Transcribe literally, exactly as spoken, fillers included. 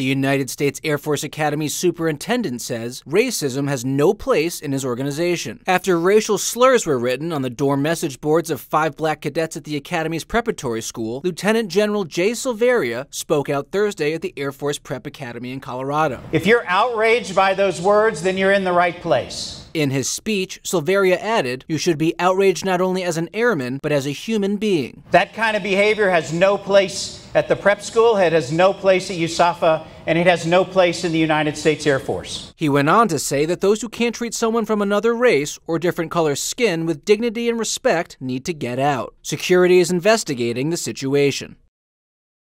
The United States Air Force Academy superintendent says racism has no place in his organization. After racial slurs were written on the door message boards of five black cadets at the Academy's preparatory school, Lieutenant General Jay Silveria spoke out Thursday at the Air Force Prep Academy in Colorado. If you're outraged by those words, then you're in the right place. In his speech, Silveria added, "You should be outraged not only as an airman, but as a human being." That kind of behavior has no place at the prep school, it has no place at U S A F A, and it has no place in the United States Air Force. He went on to say that those who can't treat someone from another race or different color skin with dignity and respect need to get out. Security is investigating the situation.